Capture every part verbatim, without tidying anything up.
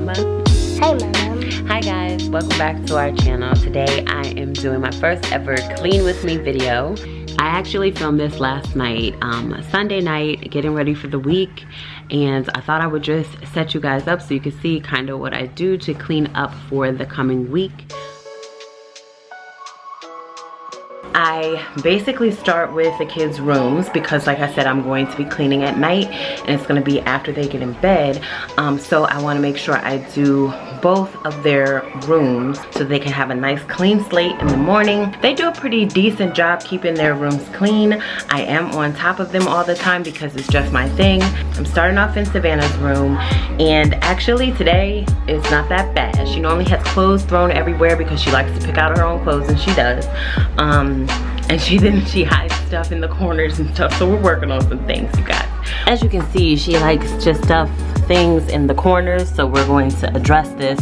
Mama. Hey, Mama. Hi, guys. Welcome back to our channel. Today, I am doing my first ever Clean With Me video. I actually filmed this last night, um, Sunday night, getting ready for the week, and I thought I would just set you guys up so you can see kind of what I do to clean up for the coming week. I basically start with the kids' rooms because, like I said, I'm going to be cleaning at night and it's gonna be after they get in bed. Um, so I wanna make sure I do both of their rooms so they can have a nice clean slate in the morning. They do a pretty decent job keeping their rooms clean. I am on top of them all the time because it's just my thing. I'm starting off in Savannah's room, and actually today it's not that bad. She normally has clothes thrown everywhere because she likes to pick out her own clothes, and she does. Um, And she didn't, she hides stuff in the corners and stuff. So we're working on some things, you guys. As you can see, she likes to stuff things in the corners. So we're going to address this.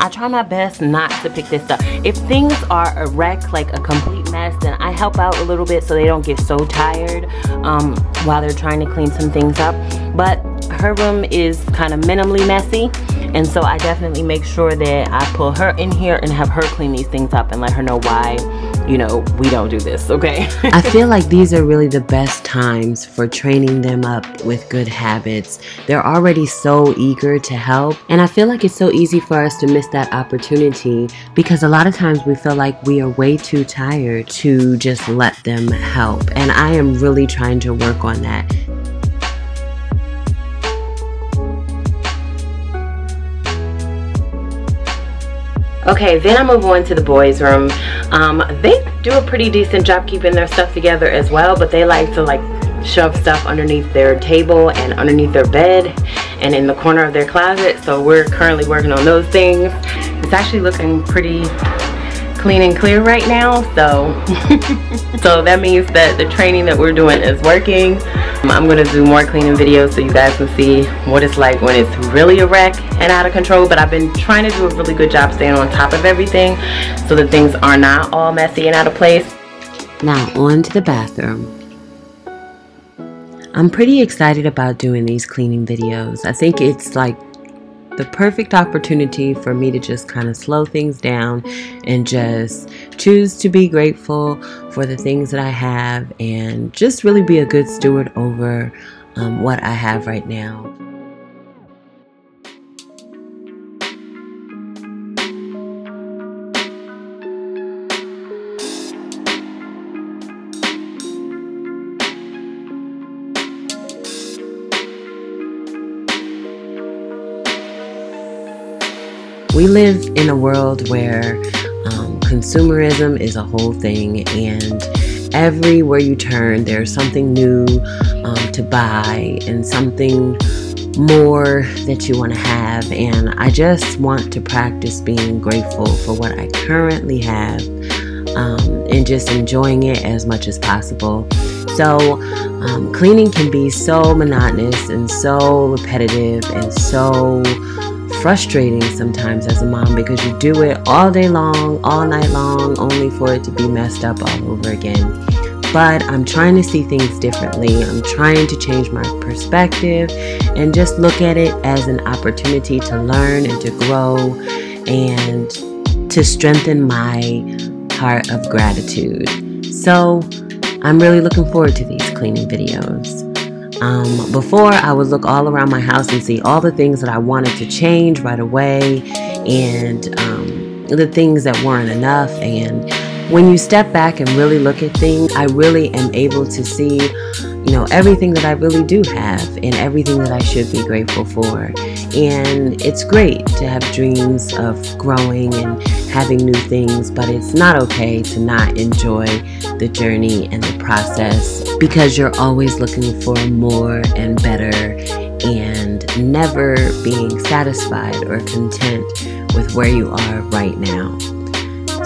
I try my best not to pick this up. If things are a wreck, like a complete mess, then I help out a little bit so they don't get so tired um, while they're trying to clean some things up. But her room is kind of minimally messy. And so I definitely make sure that I pull her in here and have her clean these things up and let her know why, you know, we don't do this, okay? I feel like these are really the best times for training them up with good habits. They're already so eager to help. And I feel like it's so easy for us to miss that opportunity because a lot of times we feel like we are way too tired to just let them help. And I am really trying to work on that. Okay, then I move on to the boys' room. Um, they do a pretty decent job keeping their stuff together as well, but they like to like shove stuff underneath their table and underneath their bed and in the corner of their closet. So we're currently working on those things. It's actually looking pretty clean and clear right now, so so that means that the training that we're doing is working. Um, I'm gonna do more cleaning videos so you guys can see what it's like when it's really a wreck and out of control, but I've been trying to do a really good job staying on top of everything so that things are not all messy and out of place. Now on to the bathroom. I'm pretty excited about doing these cleaning videos. I think it's like the perfect opportunity for me to just kind of slow things down and just choose to be grateful for the things that I have and just really be a good steward over um, what I have right now. We live in a world where um, consumerism is a whole thing, and everywhere you turn there's something new um, to buy and something more that you want to have, and I just want to practice being grateful for what I currently have um, and just enjoying it as much as possible. So um, cleaning can be so monotonous and so repetitive and so frustrating sometimes as a mom, because you do it all day long, all night long, only for it to be messed up all over again. But I'm trying to see things differently. I'm trying to change my perspective and just look at it as an opportunity to learn and to grow and to strengthen my heart of gratitude. So I'm really looking forward to these cleaning videos. Um, before, I would look all around my house and see all the things that I wanted to change right away and um, the things that weren't enough. And when you step back and really look at things, I really am able to see, you know, everything that I really do have and everything that I should be grateful for. And it's great to have dreams of growing and having new things, but it's not okay to not enjoy the journey and the process, because you're always looking for more and better and never being satisfied or content with where you are right now.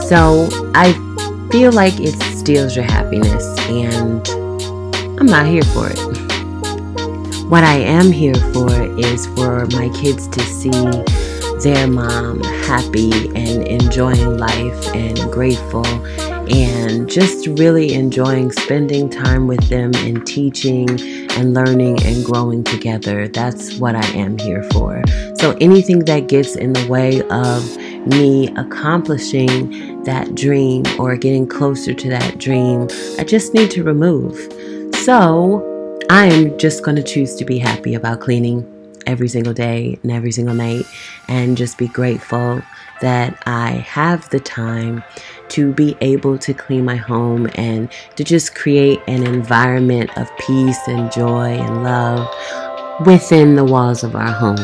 So I feel like it steals your happiness, and I'm not here for it. What I am here for is for my kids to see their mom happy and enjoying life and grateful and just really enjoying spending time with them and teaching and learning and growing together. That's what I am here for. So anything that gets in the way of me accomplishing that dream or getting closer to that dream, I just need to remove. So I am just going to choose to be happy about cleaning every single day and every single night, and just be grateful that I have the time to be able to clean my home and to just create an environment of peace and joy and love within the walls of our home.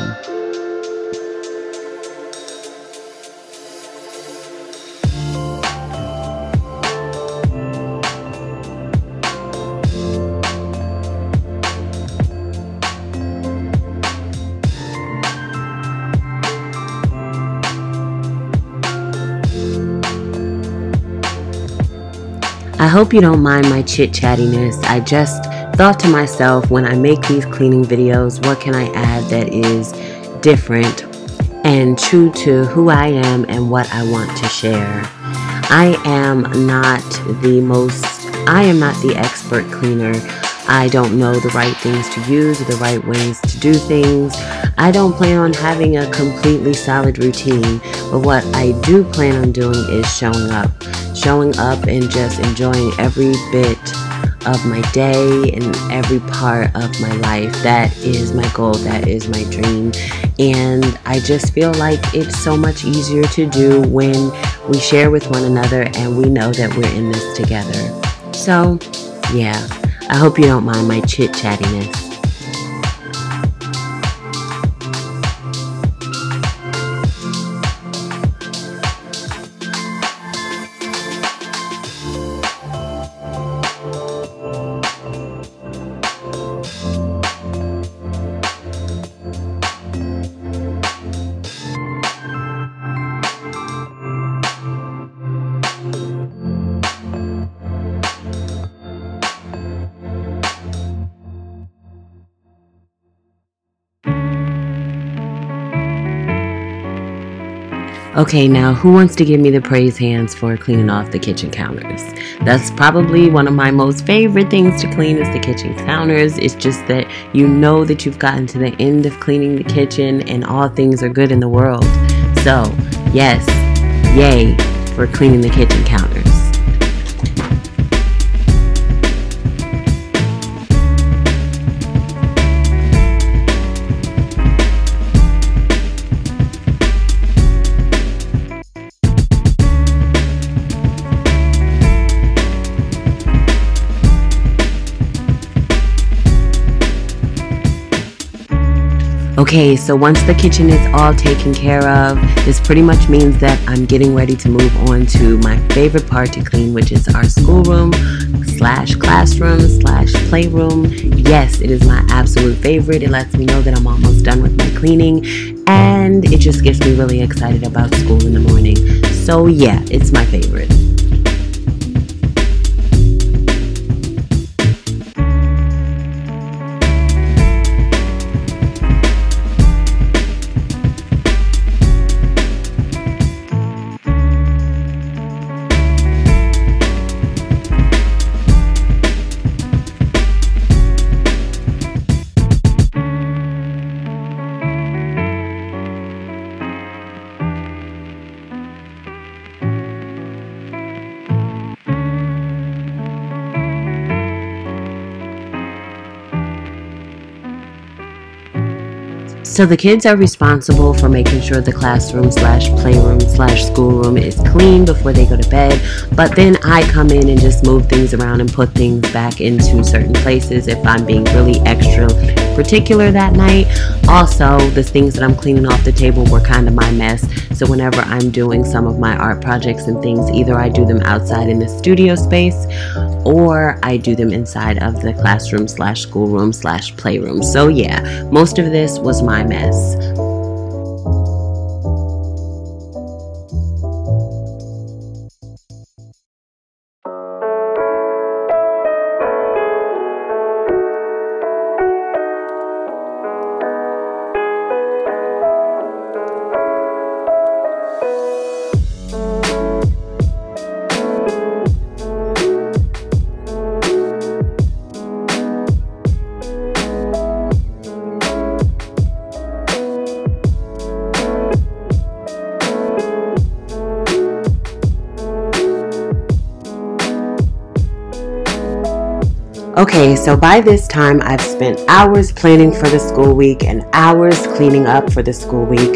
I hope you don't mind my chit-chattiness. I just thought to myself, when I make these cleaning videos, what can I add that is different and true to who I am and what I want to share? I am not the most, I am not the expert cleaner. I don't know the right things to use or the right ways to do things. I don't plan on having a completely solid routine, but what I do plan on doing is showing up. Showing up and just enjoying every bit of my day and every part of my life. That is my goal. That is my dream. And I just feel like it's so much easier to do when we share with one another and we know that we're in this together. So, yeah, I hope you don't mind my chit-chattiness. Okay, now who wants to give me the praise hands for cleaning off the kitchen counters? That's probably one of my most favorite things to clean, is the kitchen counters. It's just that you know that you've gotten to the end of cleaning the kitchen and all things are good in the world. So, yes, yay for cleaning the kitchen counters. Okay, so once the kitchen is all taken care of, this pretty much means that I'm getting ready to move on to my favorite part to clean, which is our schoolroom slash classroom slash playroom. Yes, it is my absolute favorite. It lets me know that I'm almost done with my cleaning, and it just gets me really excited about school in the morning. So yeah, it's my favorite. So the kids are responsible for making sure the classroom slash playroom slash schoolroom is clean before they go to bed, but then I come in and just move things around and put things back into certain places if I'm being really extra particular that night. Also, the things that I'm cleaning off the table were kind of my mess, so whenever I'm doing some of my art projects and things, either I do them outside in the studio space or I do them inside of the classroom slash schoolroom slash playroom. So yeah, most of this was my mess. Okay, so by this time, I've spent hours planning for the school week and hours cleaning up for the school week,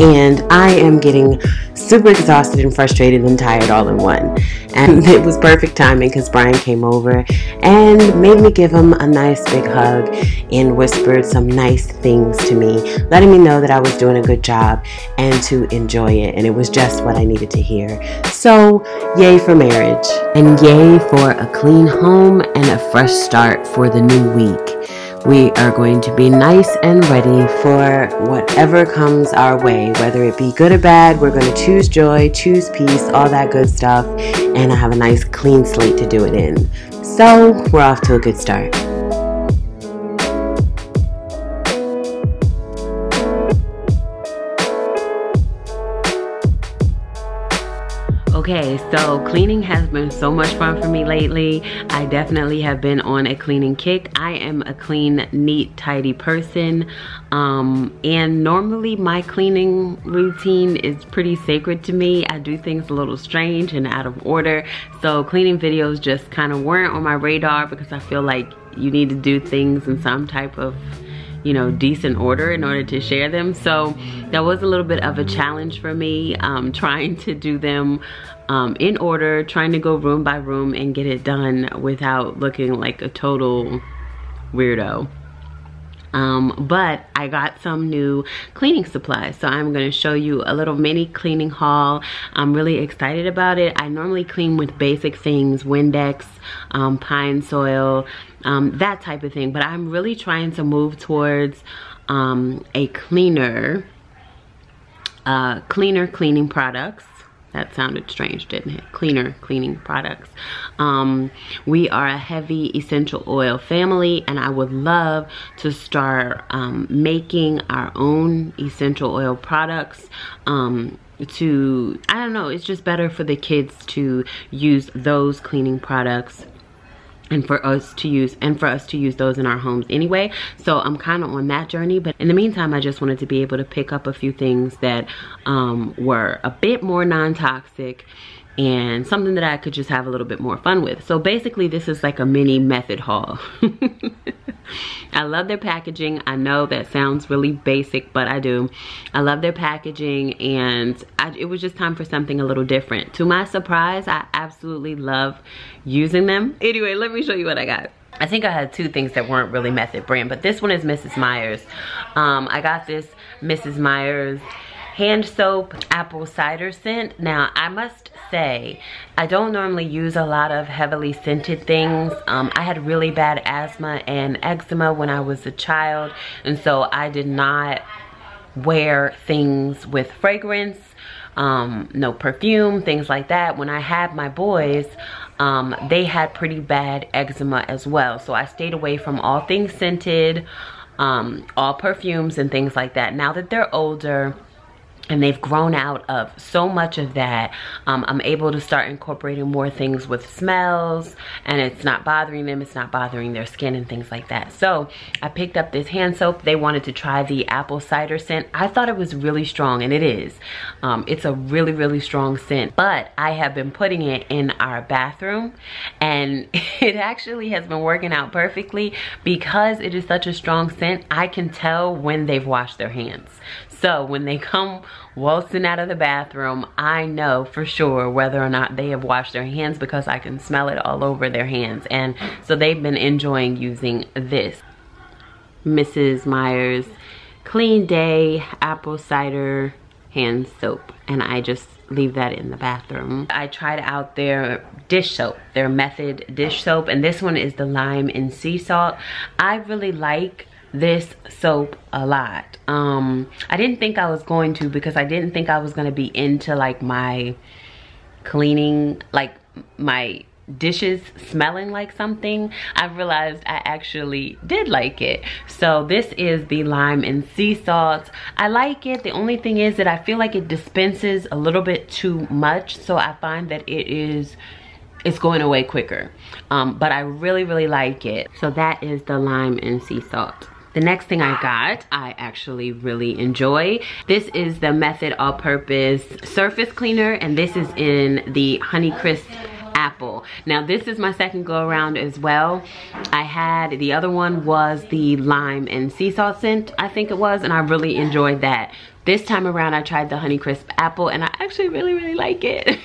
and I am getting super exhausted and frustrated and tired all in one. And it was perfect timing because Brian came over and made me give him a nice big hug and whispered some nice things to me, letting me know that I was doing a good job and to enjoy it, and it was just what I needed to hear. So, yay for marriage, and yay for a clean home and a fresh start for the new week. We are going to be nice and ready for whatever comes our way, whether it be good or bad. We're going to choose joy, choose peace, all that good stuff, and I have a nice clean slate to do it in. So we're off to a good start. Okay, so cleaning has been so much fun for me lately. I definitely have been on a cleaning kick. I am a clean, neat, tidy person. Um, and normally my cleaning routine is pretty sacred to me. I do things a little strange and out of order. So cleaning videos just kind of weren't on my radar because I feel like you need to do things in some type of, you know, decent order in order to share them. So that was a little bit of a challenge for me, um, trying to do them um, in order, trying to go room by room and get it done without looking like a total weirdo. Um, but I got some new cleaning supplies, so I'm going to show you a little mini cleaning haul. I'm really excited about it. I normally clean with basic things, Windex, um, pine soil, um, that type of thing, but I'm really trying to move towards um, a cleaner, uh, cleaner cleaning products. That sounded strange, didn't it? Cleaner cleaning products. Um, we are a heavy essential oil family, and I would love to start um, making our own essential oil products. Um, to, I don't know, it's just better for the kids to use those cleaning products and for us to use and for us to use those in our homes anyway. So I'm kind of on that journey, but in the meantime I just wanted to be able to pick up a few things that um, were a bit more non-toxic and something that I could just have a little bit more fun with. So basically this is like a mini Method haul. I love their packaging. I know that sounds really basic, but I do. I love their packaging, and I, it was just time for something a little different. To my surprise, I absolutely love using them. Anyway, let me show you what I got. I think I had two things that weren't really Method brand, but this one is Missus Meyer's. Um, I got this Missus Meyer's hand soap apple cider scent. Now I must say, I don't normally use a lot of heavily scented things. Um, I had really bad asthma and eczema when I was a child, and so I did not wear things with fragrance, um, no perfume, things like that. When I had my boys, um, they had pretty bad eczema as well, so I stayed away from all things scented, um, all perfumes and things like that. Now that they're older, and they've grown out of so much of that, um, I'm able to start incorporating more things with smells, and it's not bothering them, it's not bothering their skin and things like that. So I picked up this hand soap. They wanted to try the apple cider scent. I thought it was really strong, and it is. Um, it's a really, really strong scent, but I have been putting it in our bathroom, and it actually has been working out perfectly because it is such a strong scent. I can tell when they've washed their hands. So when they come waltzing out of the bathroom, I know for sure whether or not they have washed their hands because I can smell it all over their hands. And so they've been enjoying using this Missus Meyer's Clean Day Apple Cider Hand Soap. And I just leave that in the bathroom. I tried out their dish soap, their Method dish soap. And this one is the lime and sea salt. I really like this soap a lot. um I didn't think I was going to, because I didn't think I was going to be into like my cleaning, like my dishes smelling like something. I've realized I actually did like it. So this is the lime and sea salt. I like it. The only thing is that I feel like it dispenses a little bit too much, so I find that it is it's going away quicker, um but I really really like it. So that is the lime and sea salt. The next thing I got, I actually really enjoy. This is the Method All Purpose Surface Cleaner, and this is in the Honeycrisp apple. Now this is my second go around as well. I had, the other one was the lime and sea salt scent, I think it was, and I really enjoyed that. This time around I tried the Honeycrisp apple and I actually really, really like it.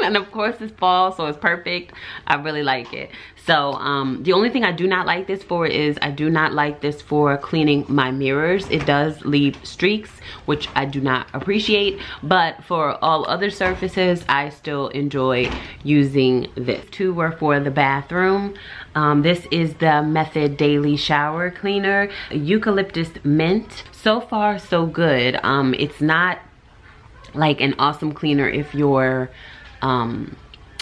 And of course it's fall, so it's perfect. I really like it. So um, the only thing I do not like this for is I do not like this for cleaning my mirrors. It does leave streaks, which I do not appreciate. But for all other surfaces, I still enjoy using this. Two were for the bathroom. Um, this is the Method Daily Shower Cleaner, Eucalyptus Mint. So far, so good. Um, it's not like an awesome cleaner if you're um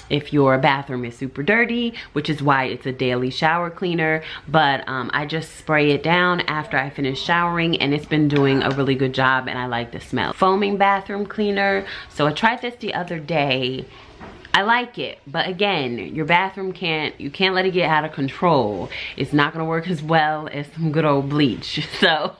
if your bathroom is super dirty, which is why it's a daily shower cleaner, but um, I just spray it down after I finish showering and it's been doing a really good job and I like the smell. Foaming bathroom cleaner, so I tried this the other day. I like it, but again, your bathroom can't, you can't let it get out of control. It's not gonna work as well as some good old bleach, so.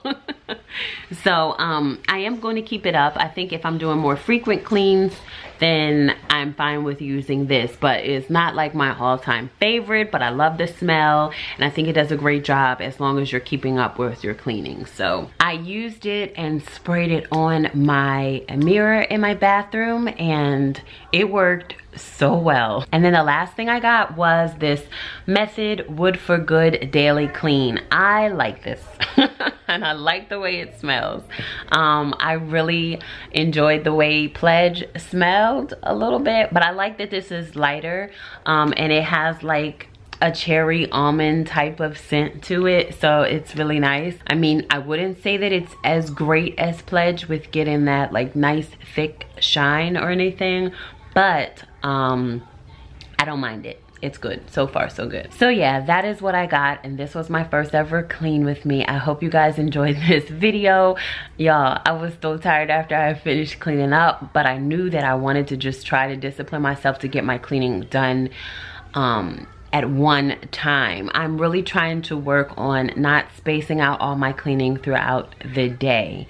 So um, I am going to keep it up. I think if I'm doing more frequent cleans, then I'm fine with using this, but it's not like my all-time favorite, but I love the smell and I think it does a great job as long as you're keeping up with your cleaning. So I used it and sprayed it on my mirror in my bathroom and it worked so well. And then the last thing I got was this Method Wood for Good Daily Clean. I like this. And I like the way it smells. Um, I really enjoyed the way Pledge smelled a little bit, but I like that this is lighter um, and it has like a cherry almond type of scent to it, so it's really nice. I mean, I wouldn't say that it's as great as Pledge with getting that like nice thick shine or anything, but um, I don't mind it. It's good. So far, so good. So yeah, that is what I got. And this was my first ever clean with me. I hope you guys enjoyed this video. Y'all, I was so tired after I finished cleaning up, but I knew that I wanted to just try to discipline myself to get my cleaning done um, at one time. I'm really trying to work on not spacing out all my cleaning throughout the day.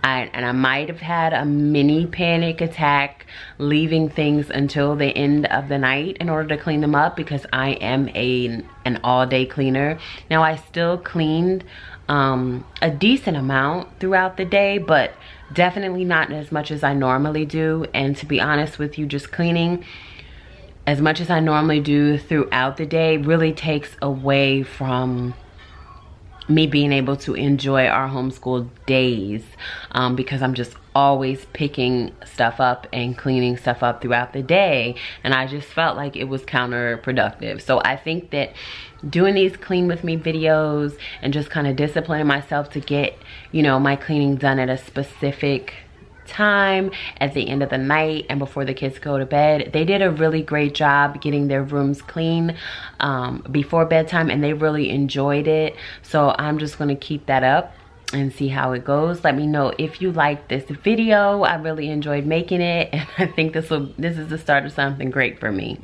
I, and I might have had a mini panic attack leaving things until the end of the night in order to clean them up because I am a, an all-day cleaner. Now, I still cleaned um, a decent amount throughout the day, but definitely not as much as I normally do. And to be honest with you, just cleaning as much as I normally do throughout the day really takes away from me being able to enjoy our homeschool days um, because I'm just always picking stuff up and cleaning stuff up throughout the day, and I just felt like it was counterproductive. So I think that doing these clean with me videos and just kind of disciplining myself to get, you know, my cleaning done at a specific time at the end of the night and before the kids go to bed. They did a really great job getting their rooms clean um, before bedtime and they really enjoyed it. So I'm just going to keep that up and see how it goes. Let me know if you like this video. I really enjoyed making it and I think this will this is the start of something great for me.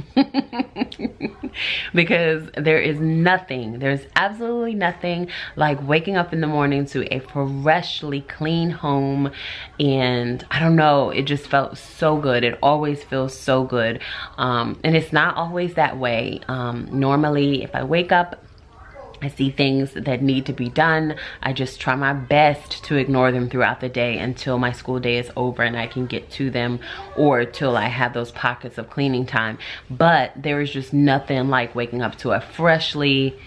Because there is nothing, there's absolutely nothing like waking up in the morning to a freshly clean home, and I don't know, it just felt so good. It always feels so good. Um, and it's not always that way. Um, normally if I wake up, I see things that need to be done. I just try my best to ignore them throughout the day until my school day is over and I can get to them, or till I have those pockets of cleaning time. But there is just nothing like waking up to a freshly,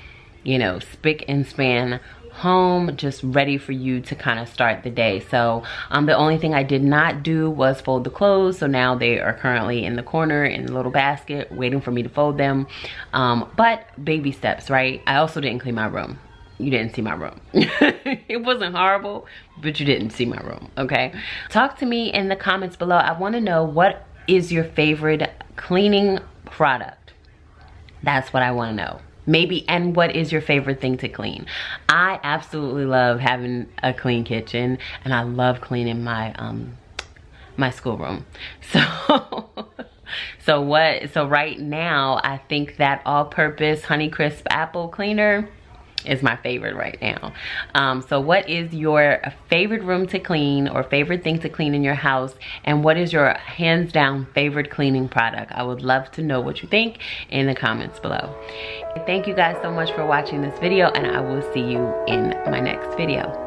you know, spick and span home, just ready for you to kind of start the day. So um, the only thing I did not do was fold the clothes. So now they are currently in the corner in the little basket waiting for me to fold them. Um, but baby steps, right? I also didn't clean my room. You didn't see my room. It wasn't horrible, but you didn't see my room, okay? Talk to me in the comments below. I want to know, what is your favorite cleaning product? That's what I want to know. Maybe, and what is your favorite thing to clean? I absolutely love having a clean kitchen and I love cleaning my um my schoolroom. So so what so right now I think that all-purpose Honeycrisp apple cleaner is my favorite right now. Um, so what is your favorite room to clean or favorite thing to clean in your house? And what is your hands down favorite cleaning product? I would love to know what you think in the comments below. Thank you guys so much for watching this video, and I will see you in my next video.